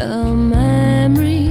a memory.